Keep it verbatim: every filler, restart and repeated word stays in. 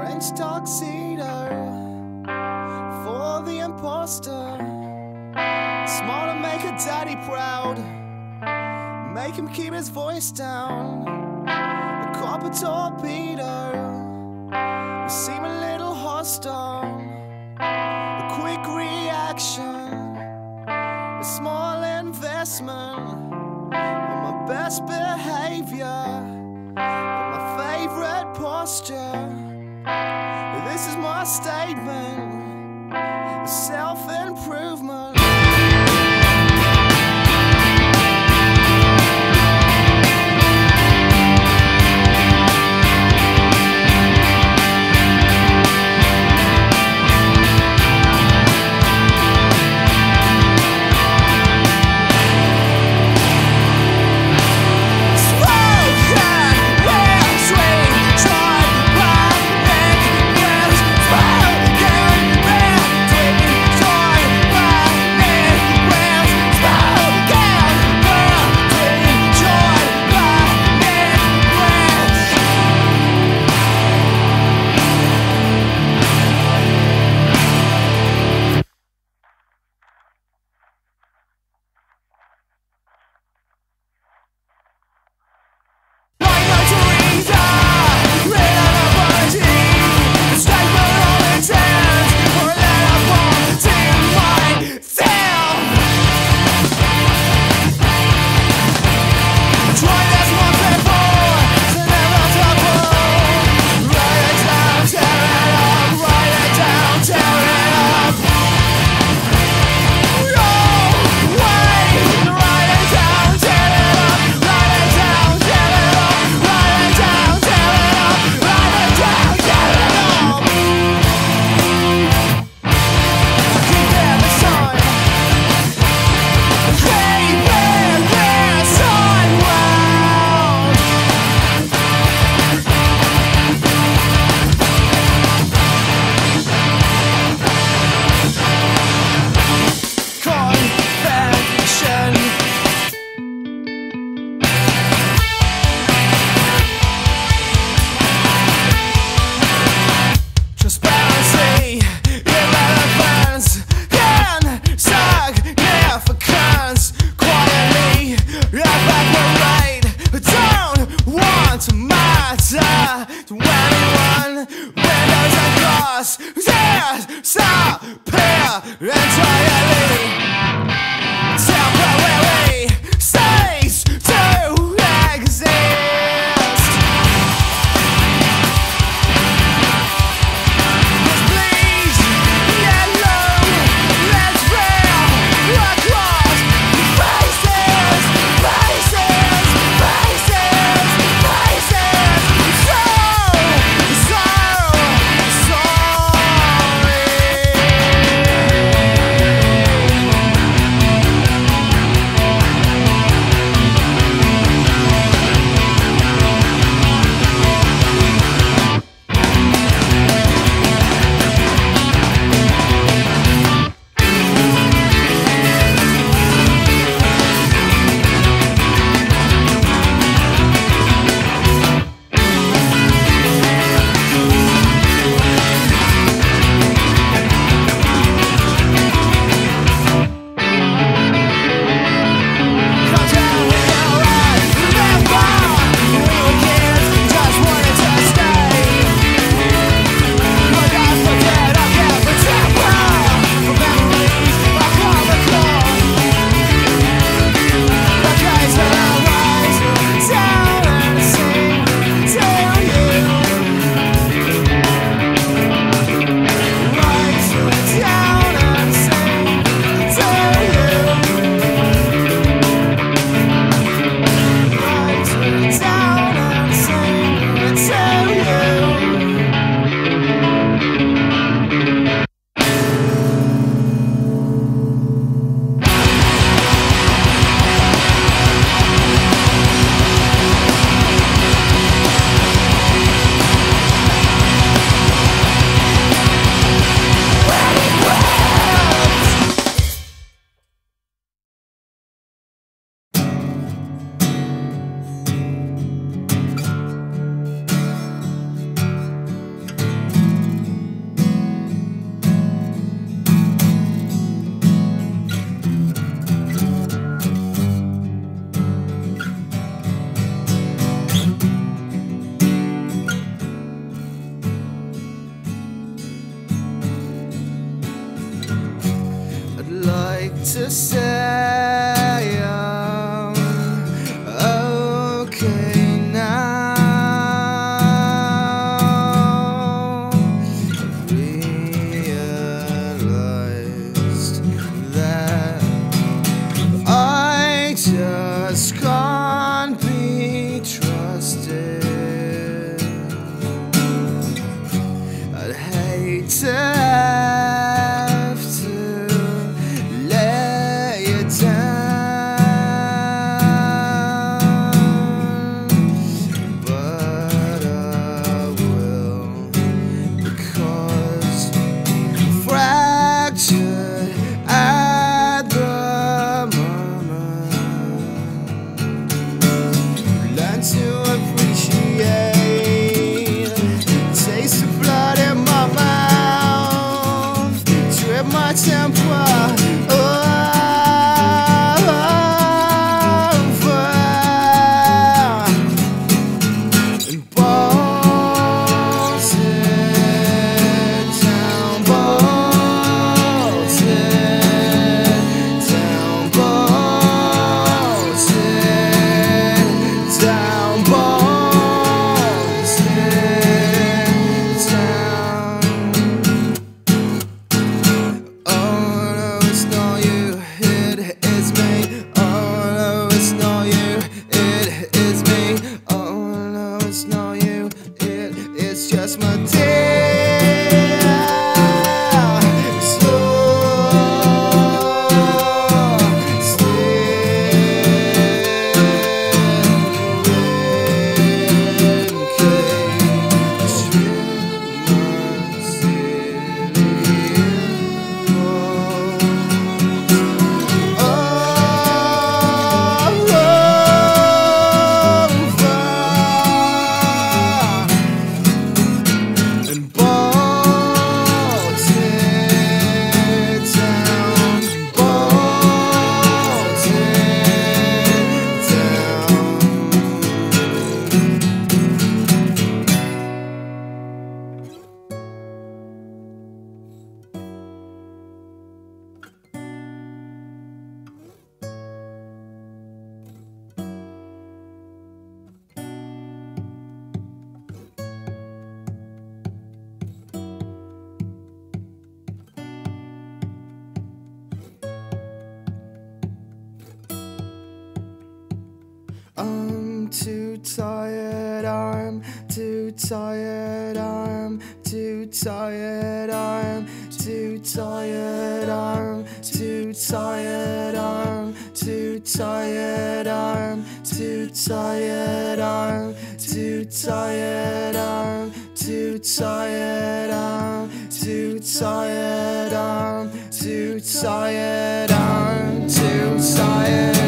French tuxedo for the imposter. Smart to make a daddy proud, make him keep his voice down. A copper torpedo, you seem a little hostile. A quick reaction, a small investment in my best behavior, my favorite posture. This is my statement, self-improvement. Bye. to say I'm okay now. Realized that I just can't be trusted. I'd hate to my temper, oh, over and bolt it down, bolt it down, bolt it down, bolt it down. Just my day, slow, steady, I'm too tired, I'm too tired, I'm too tired, I'm too tired, I'm too tired, I'm too tired, I'm too tired, I'm too tired, I'm too tired, I'm too tired, I'm too tired, I'm too tired.